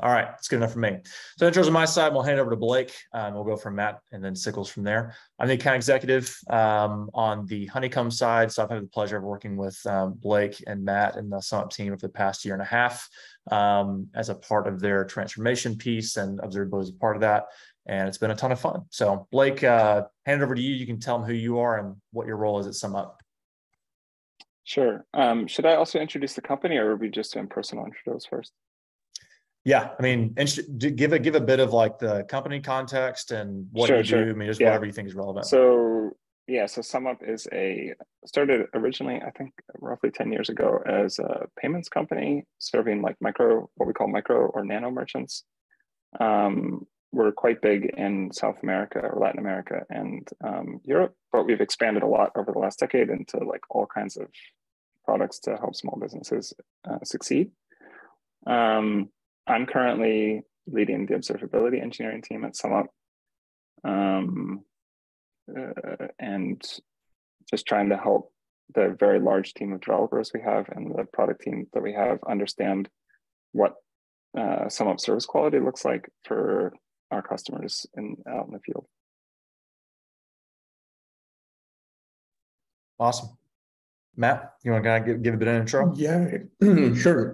All right, it's good enough for me. So intros on my side, we'll hand it over to Blake. We'll go from Matt and then Sickles from there. I'm the account executive on the Honeycomb side. So I've had the pleasure of working with Blake and Matt and the SumUp team over the past year and a half as a part of their transformation piece, and observability is a part of that. And it's been a ton of fun. So Blake, hand it over to you. You can tell them who you are and what your role is at SumUp. Sure. Should I also introduce the company, or are we just doing personal intros first? Yeah, I mean, give a bit of like the company context and what you do. I mean, just whatever you think is relevant. So yeah, so SumUp is started originally, I think, roughly 10 years ago as a payments company serving like what we call micro or nano merchants. We're quite big in South America or Latin America and Europe, but we've expanded a lot over the last decade into like all kinds of products to help small businesses succeed. I'm currently leading the observability engineering team at SumUp and just trying to help the very large team of developers we have and the product team that we have understand what SumUp service quality looks like for our customers out in the field. Awesome. Matt, you want to give a bit of an intro? Yeah, sure.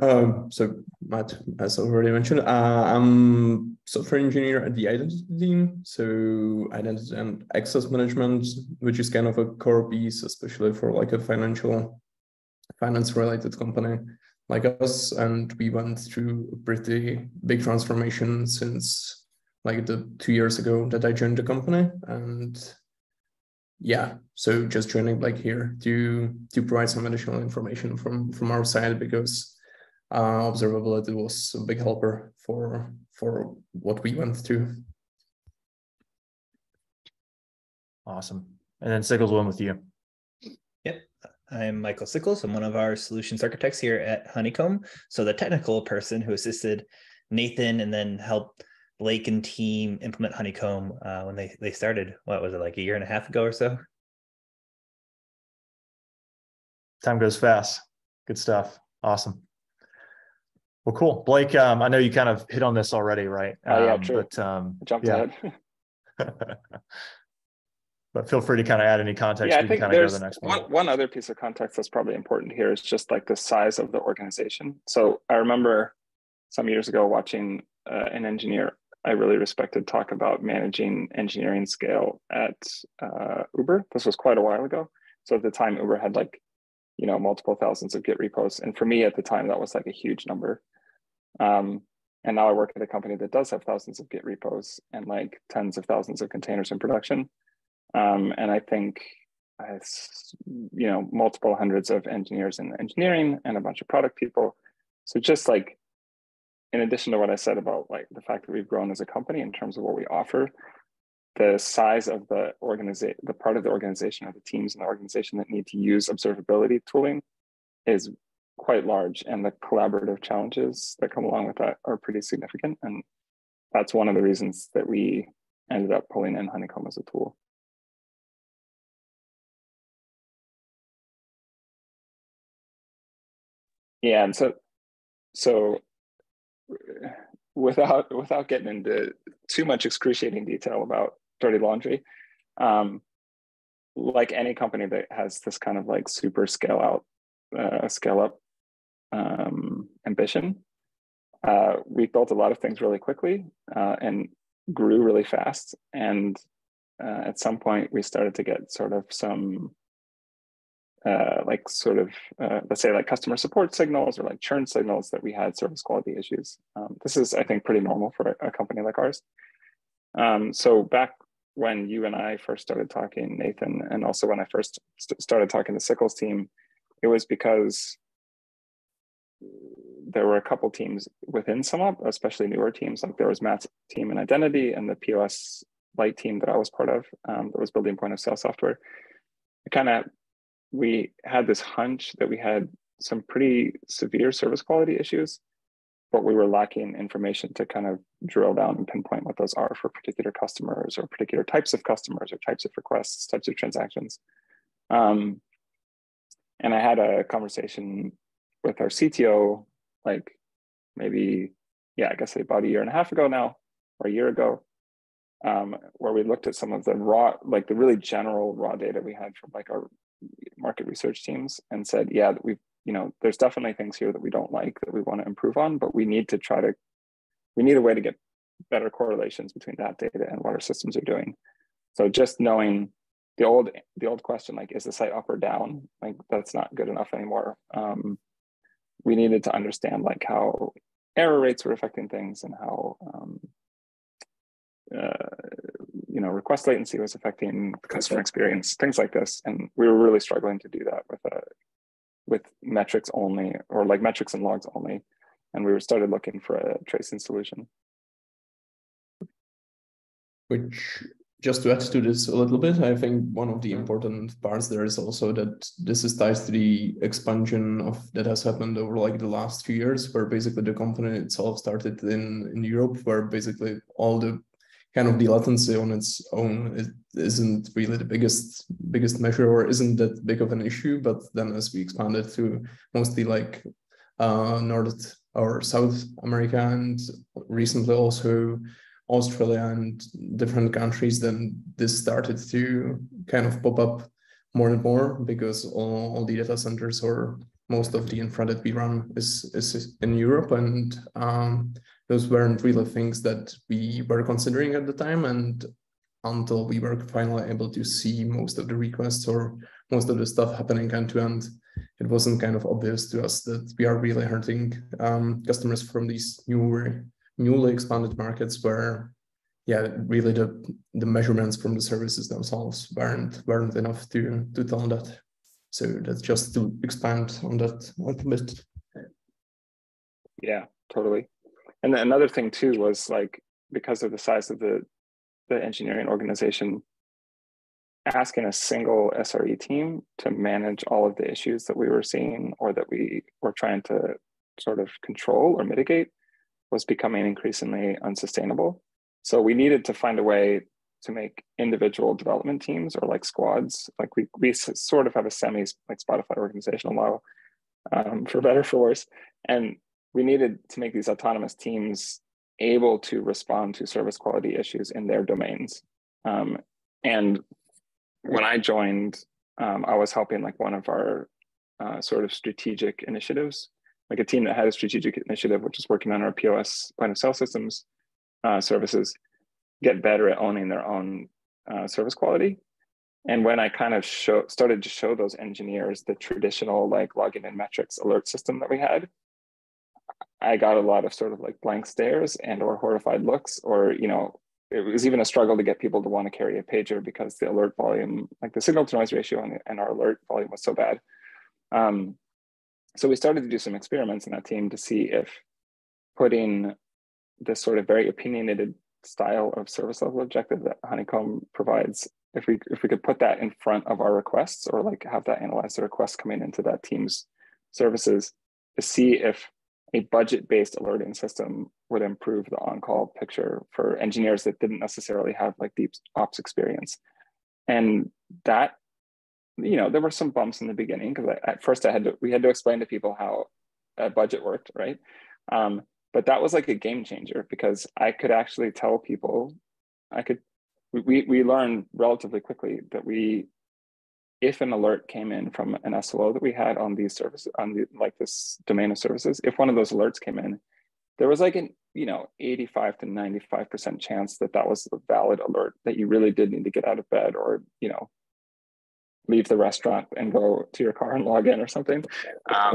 So Matt, as already mentioned, I'm software engineer at the identity team. So identity and access management, which is kind of a core piece, especially for like a finance related company like us. And we went through a pretty big transformation since like the 2 years ago that I joined the company. And yeah, so just joining Blake here to provide some additional information from our side, because observability was a big helper for what we went through. Awesome. And then Sickles, one with you. Yep. I'm Michael Sickles. I'm one of our solutions architects here at Honeycomb. So the technical person who assisted Nathan and then helped Blake and team implement Honeycomb when they started, what was it, like a year and a half ago or so? Time goes fast. Good stuff. Awesome. Well, cool. Blake, I know you kind of hit on this already, right? Yeah, true. But, I jumped ahead. But feel free to kind of add any context. Yeah, I think there's one other piece of context that's probably important here is just like the size of the organization. So I remember some years ago watching an engineer I really respected talk about managing engineering scale at Uber. This was quite a while ago. So at the time, Uber had like, you know, multiple thousands of Git repos. And for me at the time, that was like a huge number. And now I work at a company that does have thousands of Git repos and like tens of thousands of containers in production. And I think, you know, multiple hundreds of engineers in engineering and a bunch of product people. So just like, in addition to what I said about like the fact that we've grown as a company in terms of what we offer, the size of the organization, the part of the organization or the teams in the organization that need to use observability tooling is quite large, and the collaborative challenges that come along with that are pretty significant. And that's one of the reasons that we ended up pulling in Honeycomb as a tool. Yeah, and so without getting into too much excruciating detail about dirty laundry, like any company that has this kind of like super scale up ambition, we built a lot of things really quickly and grew really fast. And at some point we started to get sort of some let's say like customer support signals or like churn signals that we had service quality issues. This is, I think, pretty normal for a company like ours. So back when you and I first started talking, Nathan, and also when I first started talking to Sickles' team, it was because there were a couple teams within SumUp, especially newer teams. Like there was Matt's team in identity and the POS light team that I was part of that was building point of sale software. We had this hunch that we had some pretty severe service quality issues, but we were lacking information to kind of drill down and pinpoint what those are for particular customers or particular types of customers or types of requests, types of transactions. And I had a conversation with our CTO, like maybe yeah, I guess about a year and a half ago now, or a year ago, where we looked at some of the raw, like the really general raw data we had from like our market research teams and said, yeah, we've, you know, there's definitely things here that we don't like that we want to improve on, but we need to try to, we need a way to get better correlations between that data and what our systems are doing. So just knowing the old question, like, is the site up or down? Like, that's not good enough anymore. We needed to understand like how error rates were affecting things and how, you know, request latency was affecting the customer experience, things like this. And we were really struggling to do that with metrics only, or like metrics and logs only. And we started looking for a tracing solution. Which, just to add to this a little bit, I think one of the important parts there is also that this is tied to the expansion of that has happened over like the last few years, where basically the company itself started in Europe, where basically all the kind of the latency on its own, it isn't really the biggest measure or isn't that big of an issue. But then as we expanded to mostly like North or South America, and recently also Australia and different countries, then this started to kind of pop up more and more, because all the data centers or most of the infra that we run is in Europe, and those weren't really things that we were considering at the time, and until we were finally able to see most of the requests or most of the stuff happening end to end, it wasn't kind of obvious to us that we are really hurting customers from these newly expanded markets, where, yeah, really the measurements from the services themselves weren't enough to tell that. So that's just to expand on that a little bit. Yeah, totally. And then another thing too was like, because of the size of the engineering organization, asking a single SRE team to manage all of the issues that we were seeing or that we were trying to sort of control or mitigate was becoming increasingly unsustainable. So we needed to find a way to make individual development teams or like squads. Like we sort of have a semi like Spotify organizational model, for better, for worse. And we needed to make these autonomous teams able to respond to service quality issues in their domains. And when I joined, I was helping like one of our sort of strategic initiatives, like a team that had a strategic initiative, which is working on our POS point of sale systems services, get better at owning their own service quality. And when I kind of started to show those engineers the traditional like login and metrics alert system that we had, I got a lot of sort of like blank stares and or horrified looks, or, you know, it was even a struggle to get people to want to carry a pager because the alert volume, like the signal to noise ratio and our alert volume was so bad. So we started to do some experiments in that team to see if putting this sort of very opinionated style of service level objective that Honeycomb provides, if we could put that in front of our requests, or like have that analyze the requests coming into that team's services, to see if a budget-based alerting system would improve the on-call picture for engineers that didn't necessarily have like deep ops experience. And that, you know, there were some bumps in the beginning, because at first we had to explain to people how a budget worked, right? But that was like a game changer, because I could actually tell people, we learned relatively quickly that if an alert came in from an SLO that we had on these services, like this domain of services, if one of those alerts came in, there was like an, you know, 85 to 95% chance that that was a valid alert, that you really did need to get out of bed, or, you know, leave the restaurant and go to your car and log in or something,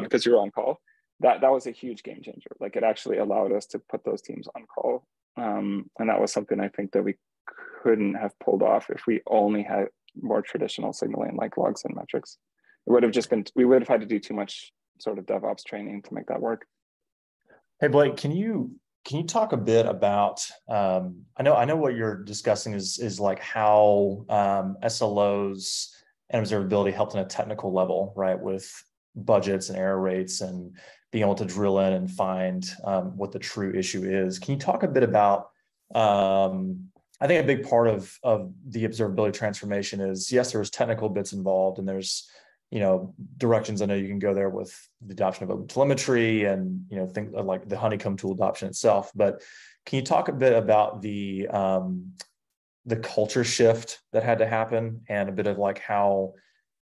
because you're on call. That was a huge game changer. Like, it actually allowed us to put those teams on call. And that was something I think that we couldn't have pulled off if we only had more traditional signaling like logs and metrics. It would have just been, we would have had to do too much sort of DevOps training to make that work. Hey, Blake, can you talk a bit about, I know what you're discussing is like how SLOs and observability helped on a technical level, right? With budgets and error rates and being able to drill in and find what the true issue is. Can you talk a bit about, I think a big part of the observability transformation is, yes, there was technical bits involved, and there's you know, directions I know you can go there with the adoption of OpenTelemetry and, you know, things like the Honeycomb tool adoption itself. But can you talk a bit about the culture shift that had to happen and a bit of like how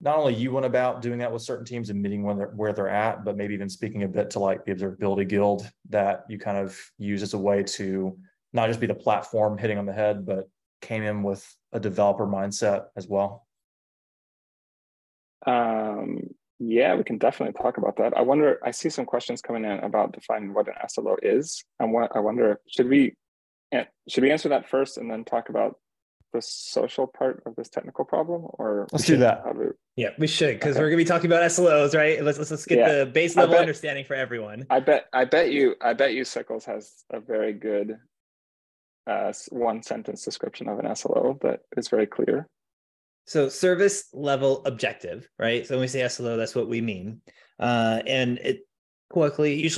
not only you went about doing that with certain teams and meeting where they're at, but maybe even speaking a bit to like the observability guild that you kind of use as a way to not just be the platform hitting on the head, but came in with a developer mindset as well? Yeah, we can definitely talk about that. I wonder, I see some questions coming in about defining what an SLO is. And what I wonder, should we answer that first and then talk about the social part of this technical problem? Or let's do that. Yeah, we should, because we're gonna be talking about SLOs, right? Let's get the base level understanding for everyone. I bet you Sickles has a very good one sentence description of an SLO that is very clear. So service level objective, right? So when we say SLO, that's what we mean. And it quickly,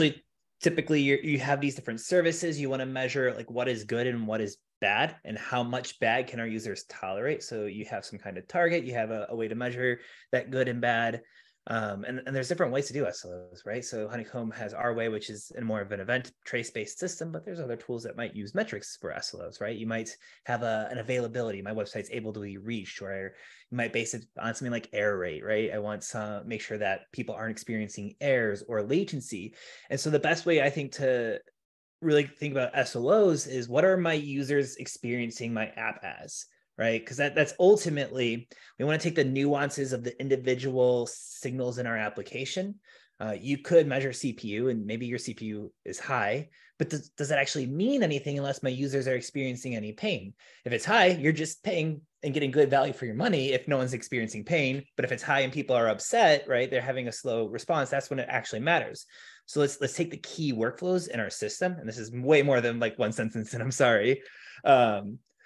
typically you have these different services. You want to measure like what is good and what is bad and how much bad can our users tolerate. So you have some kind of target, you have a way to measure that good and bad. And there's different ways to do SLOs, right? So Honeycomb has our way, which is in more of an event trace-based system, but there's other tools that might use metrics for SLOs, right? You might have an availability, my website's able to be reached, or you might base it on something like error rate, right? I want to make sure that people aren't experiencing errors or latency. And so the best way I think to really think about SLOs is what are my users experiencing my app as? Right? Because that's ultimately, we want to take the nuances of the individual signals in our application. You could measure CPU and maybe your CPU is high, but does that actually mean anything unless my users are experiencing any pain? If it's high, you're just paying and getting good value for your money if no one's experiencing pain. But if it's high and people are upset, right, they're having a slow response, that's when it actually matters. So let's take the key workflows in our system. And this is way more than like one sentence, and I'm sorry.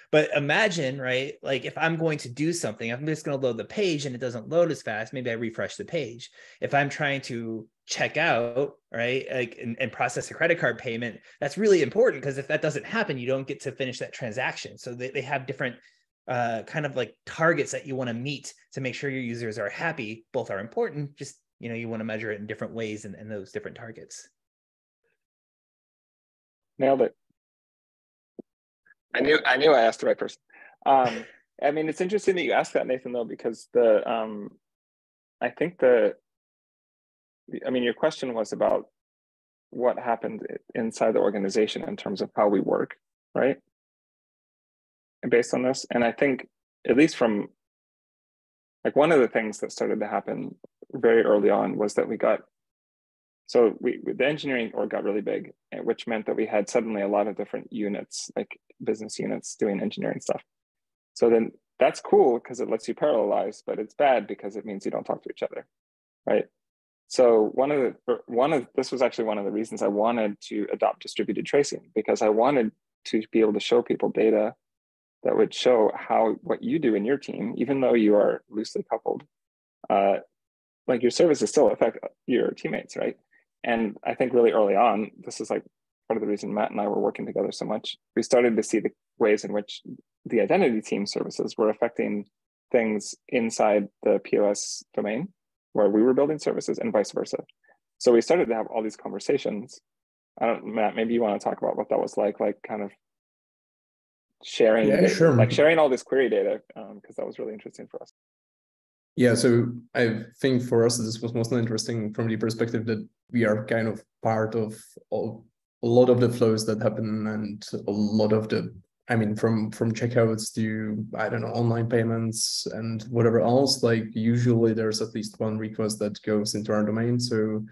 But imagine, right, like if I'm going to do something, I'm just going to load the page and it doesn't load as fast. Maybe I refresh the page. If I'm trying to check out, right, like and process a credit card payment, that's really important because if that doesn't happen, you don't get to finish that transaction. So they have different kind of like targets that you want to meet to make sure your users are happy. Both are important. Just, you know, you want to measure it in different ways and those different targets. Nailed it. I knew I asked the right person. I mean, it's interesting that you asked that, Nathan, though, because your question was about what happened inside the organization in terms of how we work, right? And based on this, and I think at least from like one of the things that started to happen very early on was that the engineering org got really big, which meant that we had suddenly a lot of different units, like business units doing engineering stuff. So then that's cool because it lets you parallelize, but it's bad because it means you don't talk to each other, right? So this was actually one of the reasons I wanted to adopt distributed tracing, because I wanted to be able to show people data that would show how what you do in your team, even though you are loosely coupled, like your services still affect your teammates, right? And I think really early on, this is like part of the reason Matt and I were working together so much. We started to see the ways in which the identity team services were affecting things inside the POS domain where we were building services and vice versa. So we started to have all these conversations. Matt, maybe you want to talk about what that was like kind of sharing, like sharing all this query data, because that was really interesting for us. Yeah, so I think for us, this was most interesting from the perspective that we are kind of part of a lot of the flows that happen and a lot of the, I mean, from checkouts to, I don't know, online payments and whatever else, like usually there's at least one request that goes into our domain. So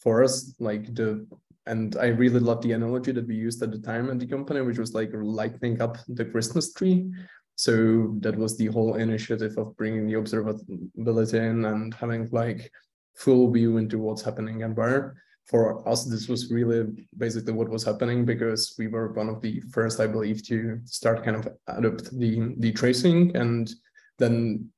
for us, and I really love the analogy that we used at the time at the company, which was like lighting up the Christmas tree. So that was the whole initiative of bringing the observability in and having like full view into what's happening and where. For us, this was really basically what was happening because we were one of the first, I believe, to start kind of adopt the tracing. And then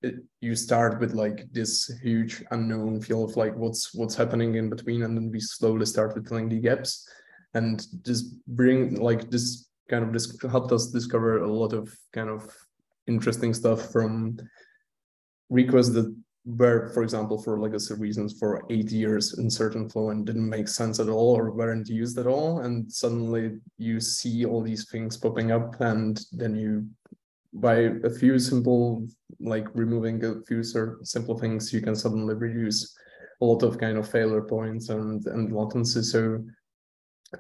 you start with like this huge unknown field of like what's happening in between. And then we slowly started filling the gaps and just bring like this kind of helped us discover a lot of kind of interesting stuff from requests that were, for example, for legacy reasons for 8 years in certain flow and didn't make sense at all or weren't used at all. And suddenly you see all these things popping up, and then you, by a few simple, like removing a few simple things, you can suddenly reduce a lot of kind of failure points and latency. So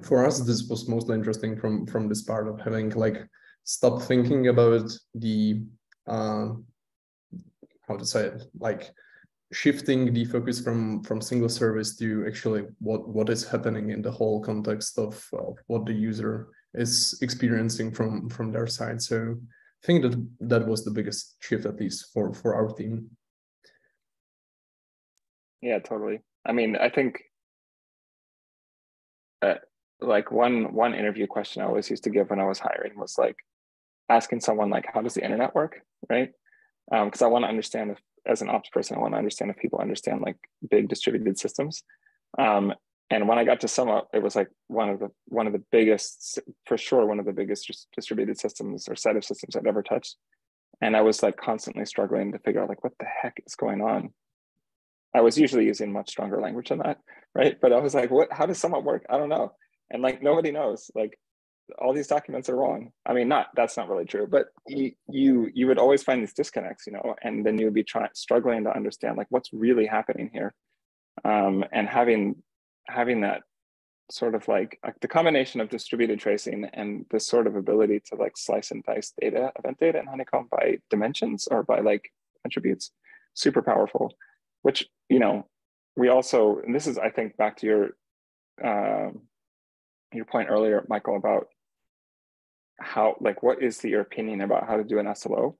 for us, this was mostly interesting from this part of having like stop thinking about the, how to say it, like shifting the focus from single service to actually what is happening in the whole context of what the user is experiencing from their side. So I think that was the biggest shift, at least for our team. Yeah, totally. I mean, I think like one interview question I always used to give when I was hiring was like asking someone like, how does the internet work, right? Because I want to understand, if, as an ops person, I want to understand if people understand like big distributed systems. And when I got to SumUp, it was like one of the biggest, for sure, one of the biggest distributed systems or set of systems I've ever touched. And I was like constantly struggling to figure out like, what the heck is going on? I was usually using much stronger language than that, right? But I was like, how does SumUp work? I don't know. And like, nobody knows, like all these documents are wrong. I mean, that's not really true, but you would always find these disconnects, you know, and then you would be struggling to understand like what's really happening here. And having that sort of like the combination of distributed tracing and this sort of ability to like slice and dice data, event data and Honeycomb by dimensions or by like attributes, super powerful, which, you know, we also, and this is, I think, back to your point earlier, Michael, about how, like, what is your opinion about how to do an SLO?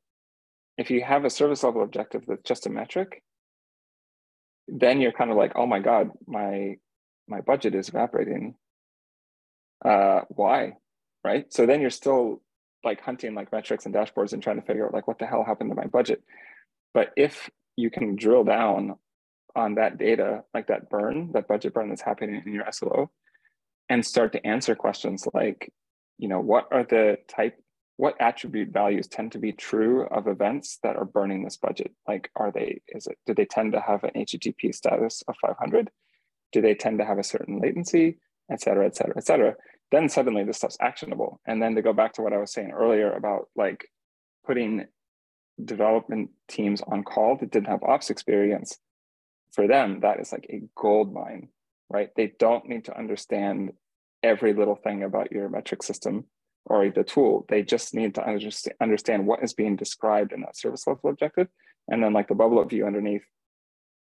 If you have a service level objective that's just a metric, then you're kind of like, oh my God, my budget is evaporating. Why, right? So then you're still like hunting like metrics and dashboards and trying to figure out like, what the hell happened to my budget? But if you can drill down on that data, like that burn, that budget burn that's happening in your SLO, and start to answer questions like, you know, what attribute values tend to be true of events that are burning this budget? Like, do they tend to have an HTTP status of 500? Do they tend to have a certain latency, et cetera, et cetera, et cetera? Then suddenly this stuff's actionable. And then to go back to what I was saying earlier about like putting development teams on call that didn't have ops experience, for them, that is like a gold mine, right? They don't need to understand every little thing about your metric system or the tool. They just need to understand what is being described in that service level objective. And then like the bubble up view underneath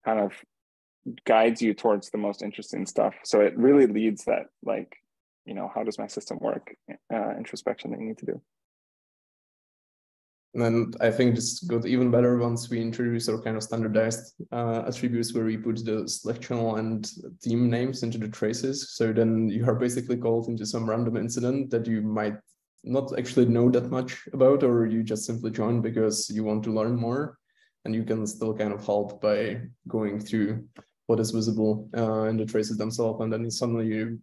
kind of guides you towards the most interesting stuff. So it really leads that, like, you know, how does my system work introspection that you need to do. And I think this got even better once we introduced our kind of standardized attributes where we put the Slack channel and team names into the traces. So then you are basically called into some random incident that you might not actually know that much about, or you just simply join because you want to learn more. And you can still kind of help by going through what is visible in the traces themselves. And then suddenly you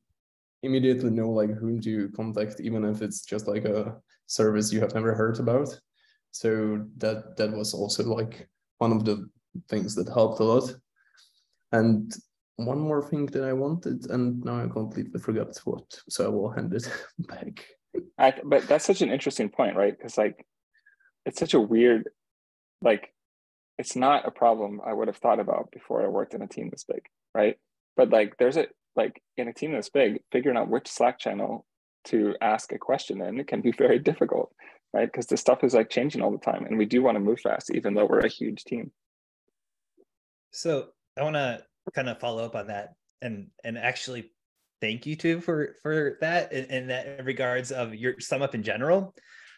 immediately know like whom to contact, even if it's just like a service you have never heard about. So that was also like one of the things that helped a lot. And one more thing that I wanted, and now I completely forgot what, so I will hand it back. But that's such an interesting point, right? Because like, it's such a weird, like, it's not a problem I would have thought about before I worked in a team this big, right? But like, in a team this big, figuring out which Slack channel to ask a question in can be very difficult, right? Because this stuff is like changing all the time, and we do want to move fast, even though we're a huge team. So I want to kind of follow up on that, and actually thank you two for that, and that in regards of your SumUp in general.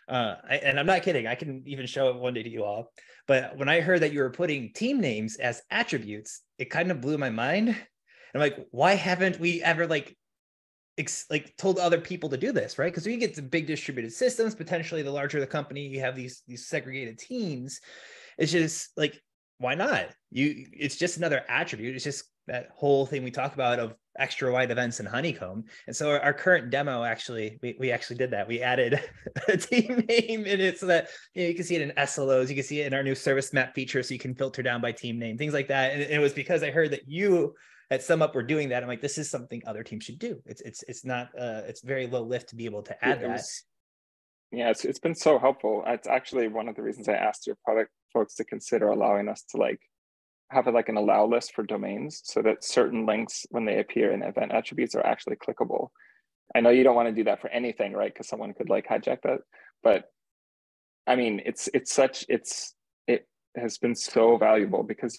And I'm not kidding. I can even show it one day to you all. But when I heard that you were putting team names as attributes, it kind of blew my mind. And I'm like, why haven't we ever like told other people to do this, right? Because we get to big distributed systems, potentially the larger the company, you have these segregated teams. It's just like, why not? It's just another attribute. It's just that whole thing we talk about of extra wide events in Honeycomb. And so our current demo, actually, we actually did that. We added a team name in it so that you can see it in SLOs, you can see it in our new service map feature, so you can filter down by team name, things like that. And it was because I heard that you at SumUp were doing that. I'm like, this is something other teams should do. It's not, it's very low lift to be able to add that. Yeah, it's been so helpful. It's actually one of the reasons I asked your product folks to consider allowing us to have it like an allow list for domains, so that certain links, when they appear in event attributes, are actually clickable. I know you don't want to do that for anything, right? Because someone could hijack that. But I mean, it has been so valuable, because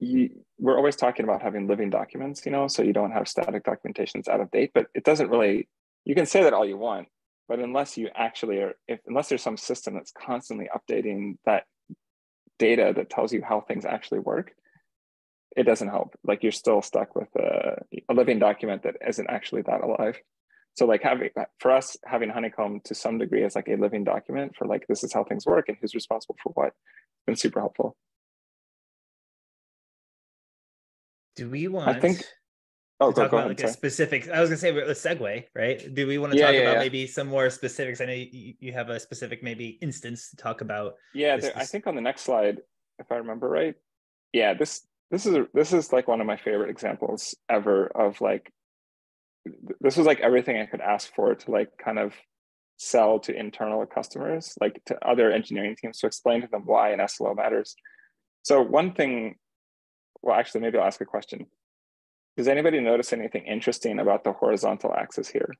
we're always talking about having living documents, so you don't have static documentations out of date, but it doesn't really, you can say that all you want, but unless you actually are, unless there's some system that's constantly updating that data that tells you how things actually work, it doesn't help. You're still stuck with a living document that isn't actually that alive. So for us having Honeycomb to some degree is a living document for this is how things work and who's responsible for what. It's been super helpful. Do we want? I think. Oh, go ahead. A specific. I was gonna say a segue, right? Do we want to talk about maybe some more specifics? I know you have a specific maybe instance to talk about. Yeah, I think on the next slide, if I remember right. Yeah, this is one of my favorite examples ever of this was everything I could ask for to kind of sell to internal customers, to other engineering teams, to explain to them why an SLO matters. So one thing. Well, actually, maybe I'll ask a question. Does anybody notice anything interesting about the horizontal axis here?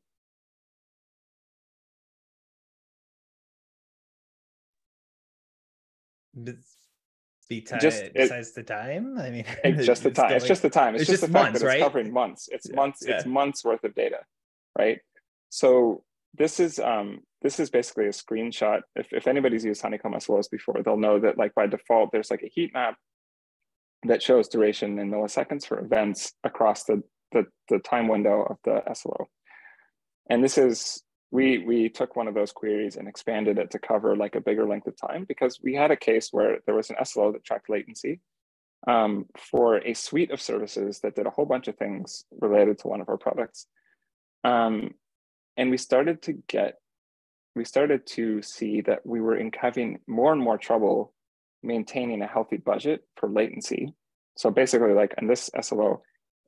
Besides the time? I mean, just the time. It's just the time. It's just the fact that it's covering months. It's months. It's months worth of data, right? So this is basically a screenshot. If anybody's used Honeycomb SLOs before, they'll know that by default there's a heat map that shows duration in milliseconds for events across the time window of the SLO. And this is, we took one of those queries and expanded it to cover a bigger length of time, because we had a case where there was an SLO that tracked latency for a suite of services that did a whole bunch of things related to one of our products. And we started to see that we were having more and more trouble maintaining a healthy budget for latency. So basically, in this SLO,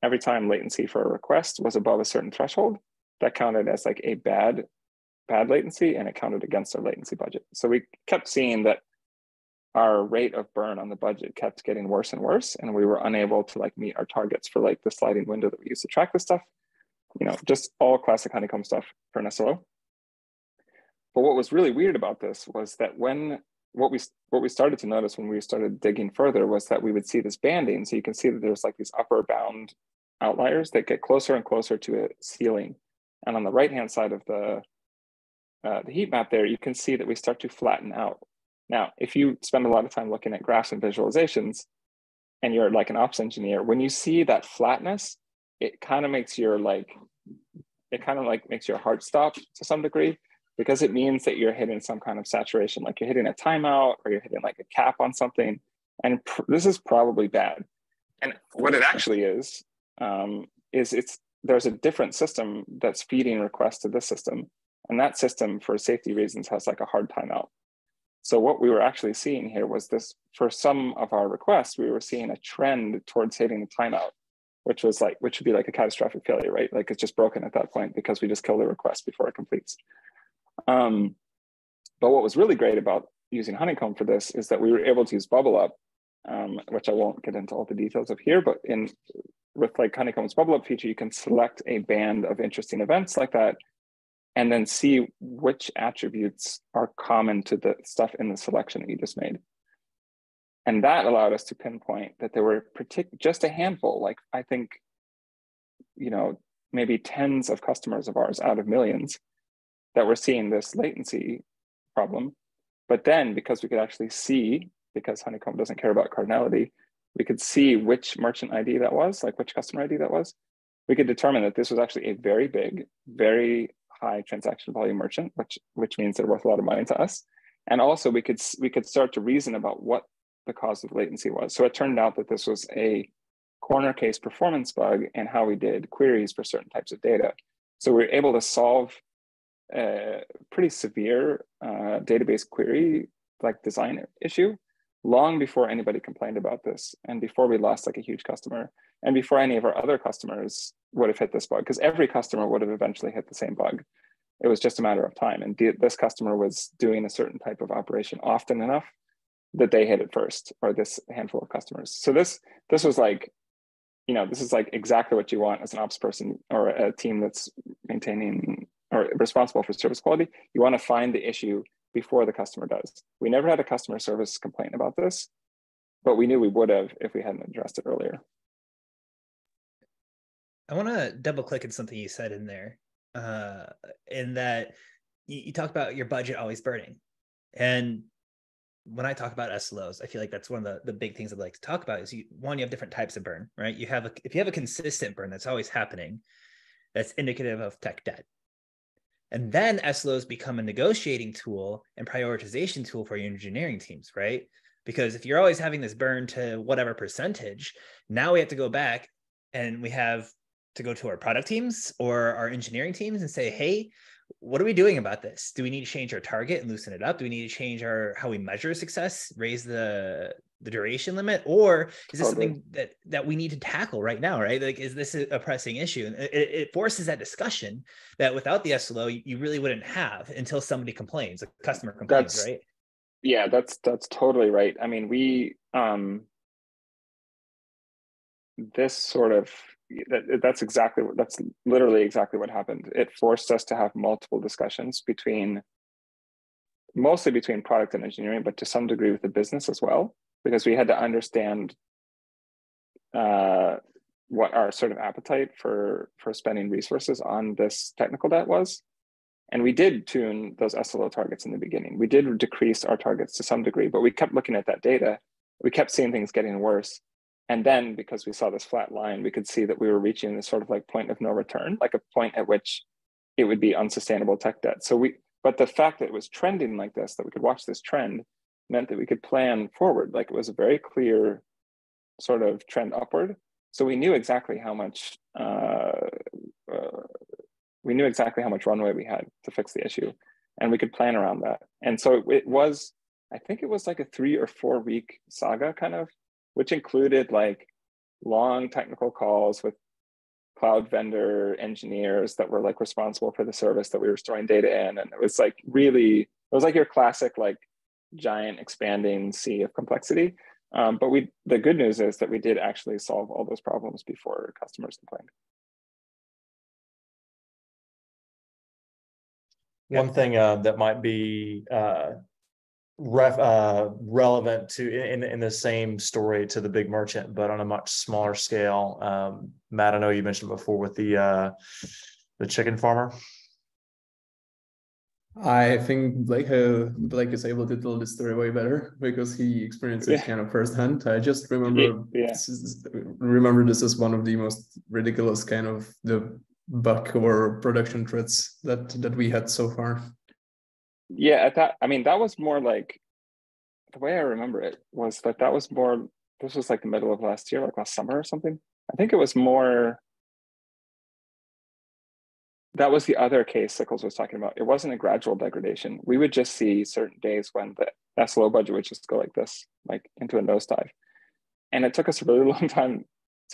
every time latency for a request was above a certain threshold, that counted as a bad latency, and it counted against our latency budget. So we kept seeing that our rate of burn on the budget kept getting worse and worse, and we were unable to meet our targets for the sliding window that we used to track this stuff, just all classic Honeycomb stuff for an SLO. But what was really weird about this was that what we started to notice when we started digging further was that we would see this banding. So you can see that there's these upper bound outliers that get closer and closer to a ceiling. And on the right-hand side of the heat map there, you can see that we start to flatten out. Now, if you spend a lot of time looking at graphs and visualizations, and you're an ops engineer, when you see that flatness, it kind of makes your makes your heart stop to some degree, because it means that you're hitting some kind of saturation, you're hitting a timeout, or you're hitting a cap on something. And this is probably bad. And what it actually is there's a different system that's feeding requests to this system. And that system, for safety reasons, has a hard timeout. So what we were actually seeing here was this, for some of our requests, we were seeing a trend towards hitting the timeout, which was which would be a catastrophic failure, right? It's just broken at that point, because we just kill the request before it completes. But what was really great about using Honeycomb for this is that we were able to use Bubble Up, which I won't get into all the details of here, but with Honeycomb's Bubble Up feature, you can select a band of interesting events like that, and then see which attributes are common to the stuff in the selection that you just made. And that allowed us to pinpoint that there were just a handful, I think, maybe tens of customers of ours out of millions, that we're seeing this latency problem. But then, because we could actually see, because Honeycomb doesn't care about cardinality, we could see which merchant ID that was, which customer ID that was. We could determine that this was actually a very big, very high transaction volume merchant, which means they're worth a lot of money to us. And also we could start to reason about what the cause of latency was. So it turned out that this was a corner case performance bug in how we did queries for certain types of data. So we were able to solve a pretty severe database query like design issue long before anybody complained about this, and before we lost like a huge customer, and before any of our other customers would have hit this bug, because every customer would have eventually hit the same bug. It was just a matter of time. And this customer was doing a certain type of operation often enough that they hit it first, or this handful of customers. So this was like, you know, this is like exactly what you want as an ops person or a team that's maintaining or responsible for service quality. You want to find the issue before the customer does. We never had a customer service complaint about this, but we knew we would have if we hadn't addressed it earlier. I want to double click on something you said in there, in that you talk about your budget always burning. And when I talk about SLOs, I feel like that's one of the big things I'd like to talk about is you have different types of burn, right? You have if you have a consistent burn that's always happening, that's indicative of tech debt. And then SLOs become a negotiating tool and prioritization tool for your engineering teams, right? Because if you're always having this burn to whatever percentage, now we have to go back and we have to go to our product teams or our engineering teams and say, hey, what are we doing about this? Do we need to change our target and loosen it up? Do we need to change how we measure success, raise the duration limit? Or is this something that we need to tackle right now, right? Like, is this a pressing issue? And it forces that discussion that without the SLO, you really wouldn't have until somebody complains, a customer complains, right? Yeah, that's totally right. I mean, we, that's literally exactly what happened. It forced us to have multiple discussions mostly between product and engineering, but to some degree with the business as well, because we had to understand what our sort of appetite for spending resources on this technical debt was. And we did tune those SLO targets in the beginning. We did decrease our targets to some degree, but we kept looking at that data. We kept seeing things getting worse. And then because we saw this flat line, we could see that we were reaching this sort of like point of no return, like a point at which it would be unsustainable tech debt. But the fact that it was trending like this, that we could watch this trend, meant that we could plan forward. Like, it was a very clear sort of trend upward. So we knew exactly how much runway we had to fix the issue, and we could plan around that. And so it was, I think it was like a 3 or 4 week saga kind of, which included like long technical calls with cloud vendor engineers that were like responsible for the service that we were storing data in. And it was like your classic, like giant expanding sea of complexity. But the good news is that we did actually solve all those problems before customers complained. Yeah. One thing that might be relevant to in the same story to the big merchant, but on a much smaller scale. Matt, I know you mentioned before with the chicken farmer. I think Blake is able to tell this story way better because he experienced it kind of firsthand. I just remember this is one of the most ridiculous kind of the bug or production threats that we had so far. Yeah, that was more like, the way I remember it was that was more, this was like the middle of last year, like last summer or something. I think it was more, that was the other case Sickles was talking about. It wasn't a gradual degradation. We would just see certain days when the SLO budget would just go like this, like into a nosedive. And it took us a really long time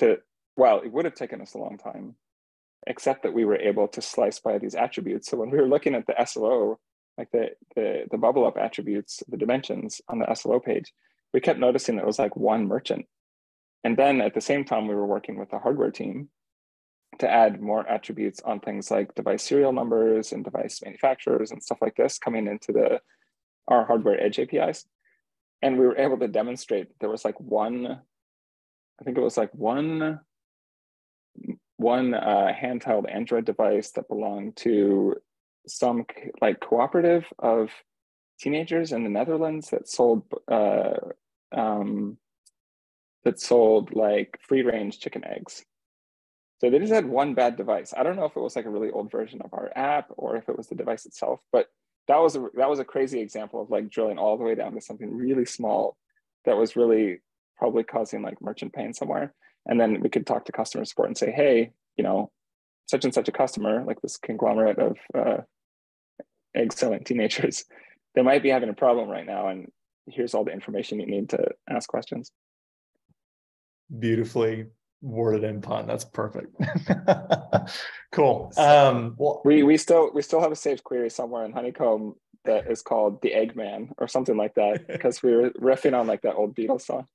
it would have taken us a long time, except that we were able to slice by these attributes. So when we were looking at the SLO, like the bubble up attributes, the dimensions on the SLO page, we kept noticing that it was like one merchant. And then at the same time, we were working with the hardware team to add more attributes on things like device serial numbers and device manufacturers and stuff like this coming into our hardware edge APIs. And we were able to demonstrate there was like one handheld Android device that belonged to some like cooperative of teenagers in the Netherlands that sold like free range chicken eggs. So they just had one bad device. I don't know if it was like a really old version of our app or if it was the device itself, but that was a crazy example of like drilling all the way down to something really small that was really probably causing like merchant pain somewhere. And then we could talk to customer support and say, hey, you know, such and such a customer, like this conglomerate of egg-selling teenagers, they might be having a problem right now. And here's all the information you need to ask questions. Beautifully worded and pun. That's perfect. Cool. Well, we still have a saved query somewhere in Honeycomb that is called the Eggman or something like that, because we were riffing on like that old Beatles song.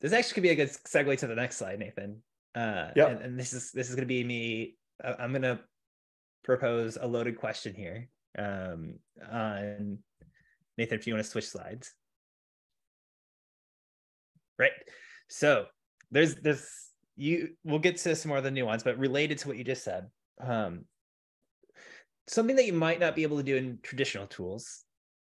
This actually could be a good segue to the next slide, Nathan. Yep. And this is going to be me. I'm going to propose a loaded question here. On Nathan, if you want to switch slides. Right. So there's this, we'll get to some more of the nuance, but related to what you just said, something that you might not be able to do in traditional tools,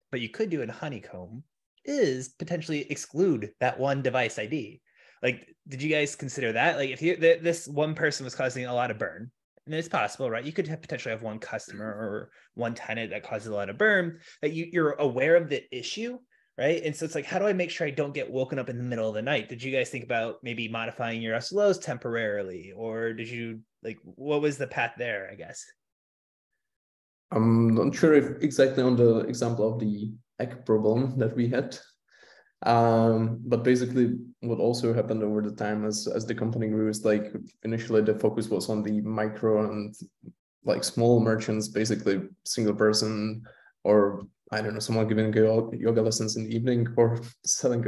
but you could do in Honeycomb is potentially exclude that one device ID. Like, did you guys consider that? Like, if this one person was causing a lot of burn, and it's possible, right? You could potentially have one customer or one tenant that causes a lot of burn, that you're aware of the issue, right? And so it's like, how do I make sure I don't get woken up in the middle of the night? Did you guys think about maybe modifying your SLOs temporarily? Or did you, like, what was the path there, I guess? I'm not sure if exactly on the example of the egg problem that we had. But basically what also happened over the time as the company grew is like initially the focus was on the micro and like small merchants, basically single person, or I don't know, someone giving yoga lessons in the evening or selling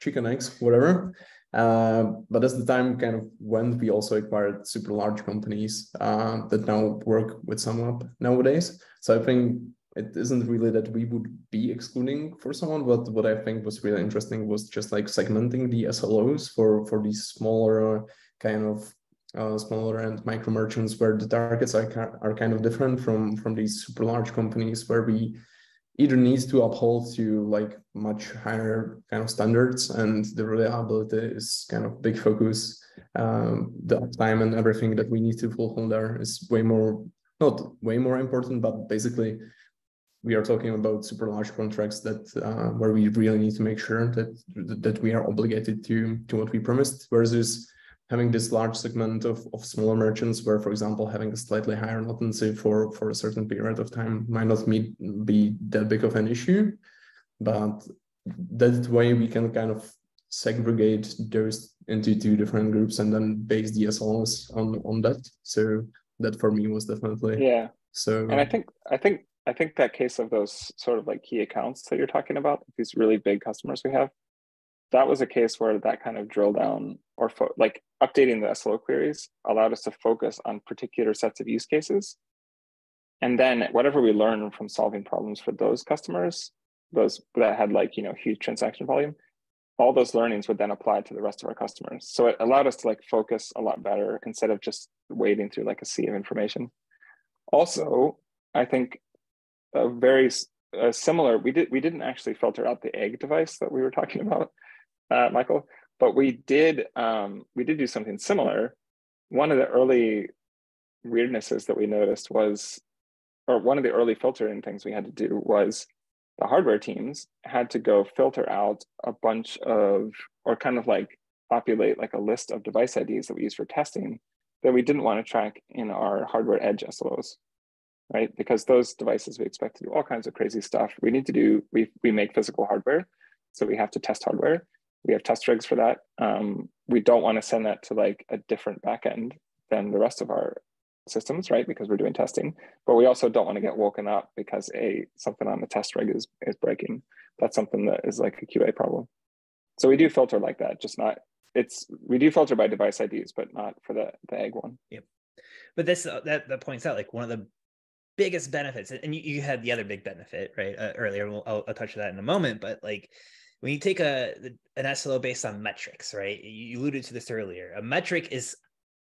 chicken eggs, whatever. But as the time kind of went, we also acquired super large companies that now work with SumUp nowadays. So I think it isn't really that we would be excluding for someone, but what I think was really interesting was just like segmenting the SLOs for these smaller kind of smaller and micro merchants where the targets are kind of different from these super large companies where we either needs to uphold to like much higher kind of standards, and the reliability is kind of big focus. The uptime and everything that we need to fulfill there is not way more important, but basically we are talking about super large contracts that where we really need to make sure that we are obligated to what we promised, versus having this large segment of smaller merchants where, for example, having a slightly higher latency for a certain period of time might not be that big of an issue. But that way we can kind of segregate those into two different groups and then base the SLOs on that. So that for me was definitely, yeah. So, and I think that case of those sort of like key accounts that you're talking about, these really big customers we have, that was a case where that kind of drill down or like updating the SLO queries allowed us to focus on particular sets of use cases. And then whatever we learn from solving problems for those customers, those that had like, you know, huge transaction volume, all those learnings would then apply to the rest of our customers. So it allowed us to like focus a lot better instead of just wading through like a sea of information. Also, I think a very similar, we didn't actually filter out the egg device that we were talking about, Michael, but we did do something similar. One of the early weirdnesses that we noticed was, or one of the early filtering things we had to do was the hardware teams had to go filter out a bunch of, or kind of like populate like a list of device IDs that we use for testing that we didn't want to track in our hardware edge SLOs. Right, because those devices we expect to do all kinds of crazy stuff. We need to do, we make physical hardware, so we have to test hardware. We have test rigs for that. We don't want to send that to like a different backend than the rest of our systems, right? Because we're doing testing, but we also don't want to get woken up because something on the test rig is breaking. That's something that is like a QA problem. So we do filter like that, just not. We do filter by device IDs, but not for the egg one. Yep, but this that points out like one of the biggest benefits, and you had the other big benefit, right, earlier. I'll touch on that in a moment, but like when you take an SLO based on metrics, right, you alluded to this earlier, a metric is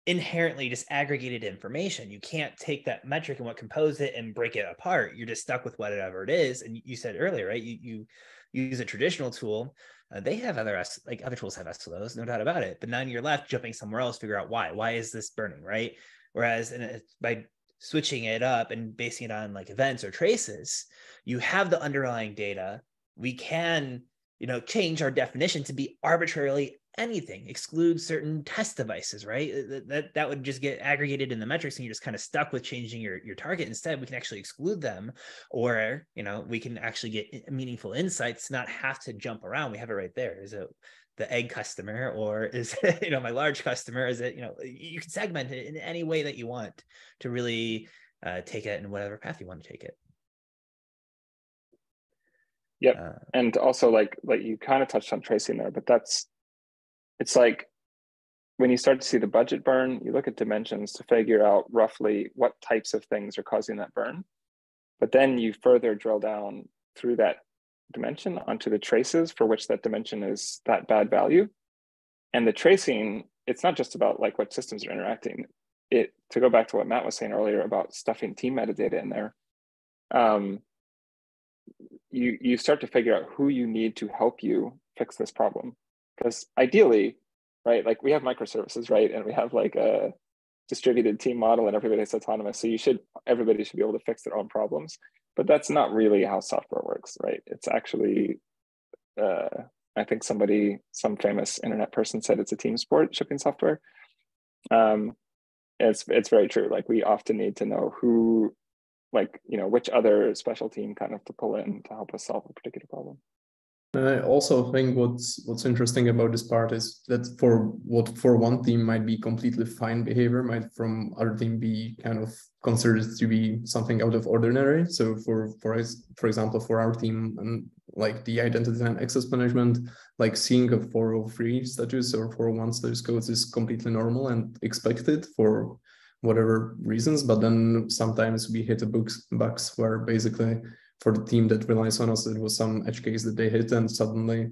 inherently just aggregated information. You can't take that metric and what composed it and break it apart. You're just stuck with whatever it is. And you said earlier, right, you use a traditional tool, they have other tools have SLOs, no doubt about it, but now you're left jumping somewhere else, figure out why is this burning, right? Whereas by switching it up and basing it on like events or traces, you have the underlying data. We can change our definition to be arbitrarily anything, exclude certain test devices, right? That would just get aggregated in the metrics and you're just kind of stuck with changing your target. Instead, we can actually exclude them, or, we can actually get meaningful insights, not have to jump around. We have it right there. Is it the egg customer, or is it, my large customer? Is it, you can segment it in any way that you want to really take it in whatever path you want to take it. Yep. And also like you kind of touched on tracing there, but it's like when you start to see the budget burn, you look at dimensions to figure out roughly what types of things are causing that burn. But then you further drill down through that dimension onto the traces for which that dimension is that bad value. And the tracing, it's not just about like what systems are interacting. To go back to what Matt was saying earlier about stuffing team metadata in there, you start to figure out who you need to help you fix this problem. Because ideally, right, like we have microservices, right? And we have like a distributed team model and everybody's autonomous. So everybody should be able to fix their own problems, but that's not really how software works, right? It's actually, I think some famous internet person said it's a team sport, shipping software. It's very true. Like we often need to know who, which other special team kind of to pull in to help us solve a particular problem. And I also think what's interesting about this part is that for one team might be completely fine behavior, might from other team be kind of considered to be something out of ordinary. So for example, for our team, and like the identity and access management, like seeing a 403 status or 401 status codes is completely normal and expected for whatever reasons. But then sometimes we hit a bugs where basically, for the team that relies on us, it was some edge case that they hit, and suddenly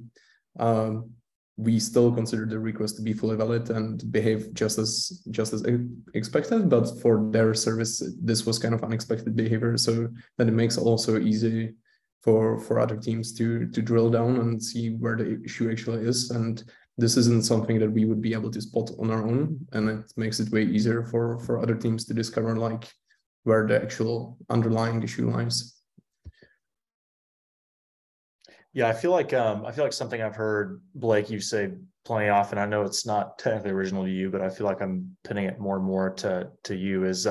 we still consider the request to be fully valid and behave just as expected. But for their service, this was kind of unexpected behavior. So that it makes it also easy for other teams to drill down and see where the issue actually is. And this isn't something that we would be able to spot on our own. And it makes it way easier for other teams to discover where the actual underlying issue lies. Yeah, I feel like something I've heard, Blake, you say plenty often. I know it's not technically original to you, but I feel like I'm pinning it more and more to you is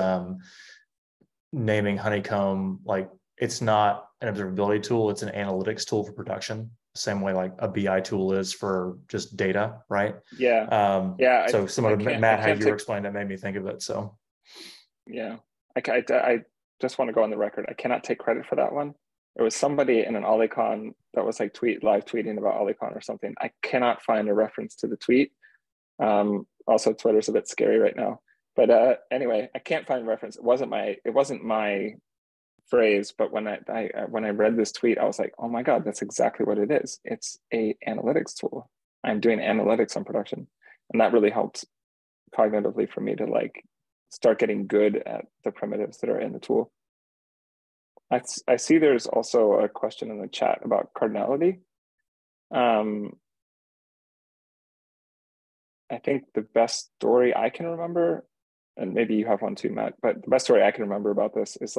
naming Honeycomb. Like it's not an observability tool; it's an analytics tool for production. Same way like a BI tool is for just data, right? Yeah. Yeah. So some of Matt, how you explained that made me think of it. So. Yeah, I just want to go on the record. I cannot take credit for that one. It was somebody in an OliCon that was like live tweeting about OliCon or something. I cannot find a reference to the tweet. Also, Twitter's a bit scary right now. But anyway, I can't find reference. It wasn't my phrase. But when I read this tweet, I was like, oh my god, that's exactly what it is. It's a analytics tool. I'm doing analytics on production, and that really helped cognitively for me to start getting good at the primitives that are in the tool. I see there's also a question in the chat about cardinality. I think the best story I can remember, and maybe you have one too, Matt, but the best story I can remember about this is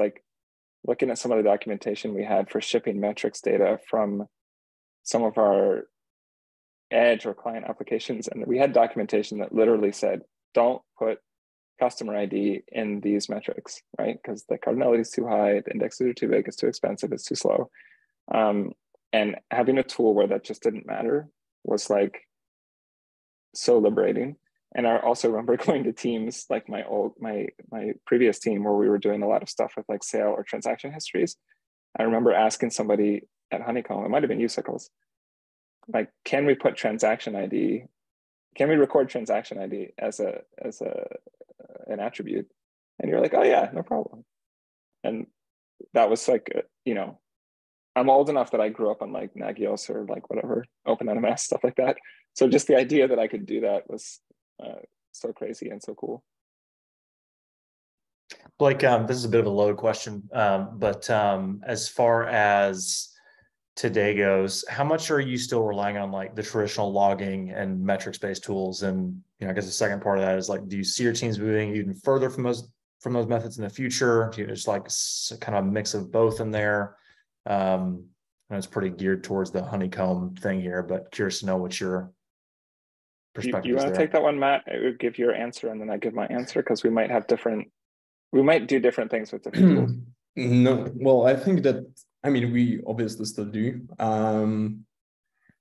looking at some of the documentation we had for shipping metrics data from some of our edge or client applications. And we had documentation that literally said, don't put customer ID in these metrics, right? Because the cardinality is too high, the indexes are too big, it's too expensive, it's too slow. And having a tool where that just didn't matter was so liberating. And I also remember going to teams like my previous team where we were doing a lot of stuff with sale or transaction histories. I remember asking somebody at Honeycomb, it might've been you, Sickles, can we put transaction ID? Can we record transaction ID as an attribute? And you're like, oh yeah, no problem. And that was I'm old enough that I grew up on Nagios or whatever, OpenNMS, stuff like that. So just the idea that I could do that was so crazy and so cool. Blake, this is a bit of a loaded question, but as far as today goes, how much are you still relying on the traditional logging and metrics-based tools? And I guess the second part of that is do you see your teams moving even further from those methods in the future? Do you just kind of a mix of both in there? and it's pretty geared towards the honeycomb thing here, but curious to know what your perspective is. You want to take that one, Matt? I would give your answer and then I give my answer, because we might have different, we might do different things with different tools. No, well, I think that, I mean, we obviously still do.